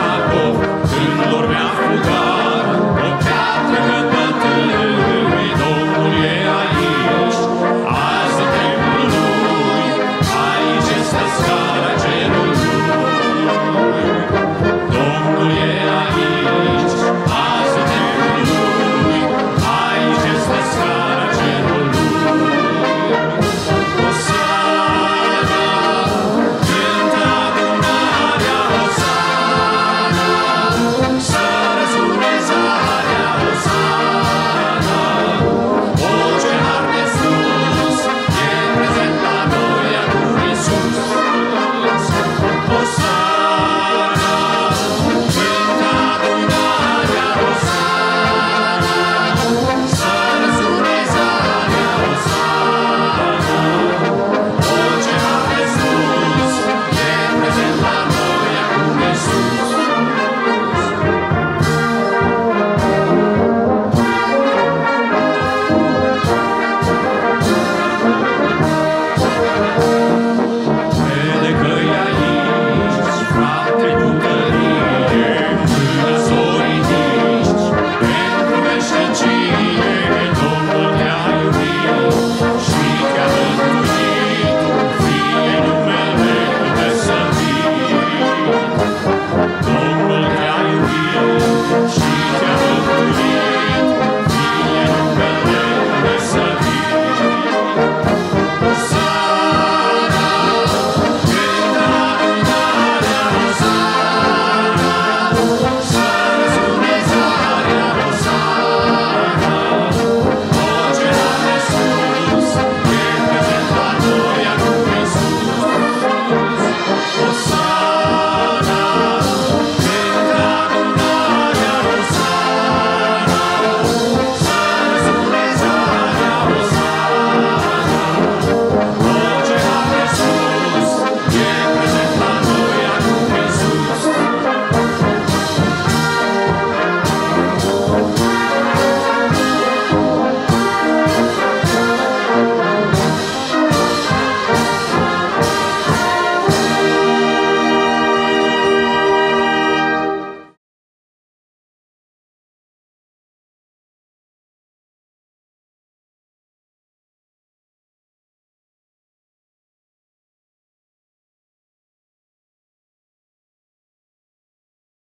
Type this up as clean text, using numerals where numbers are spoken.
She